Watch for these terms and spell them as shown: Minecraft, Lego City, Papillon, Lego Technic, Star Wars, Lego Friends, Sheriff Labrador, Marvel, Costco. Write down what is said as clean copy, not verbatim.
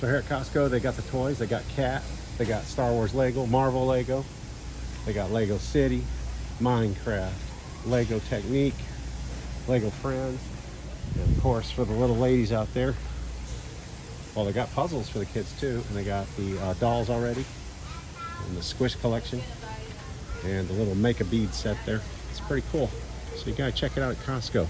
So here at Costco, they got the toys. They got Cat. They got Star Wars Lego, Marvel Lego. They got Lego City, Minecraft, Lego Technic, Lego Friends. And of course, for the little ladies out there, well, they got puzzles for the kids too. And they got the dolls already, and the squish collection, and the little make-a-bead set there. It's pretty cool. So you gotta check it out at Costco.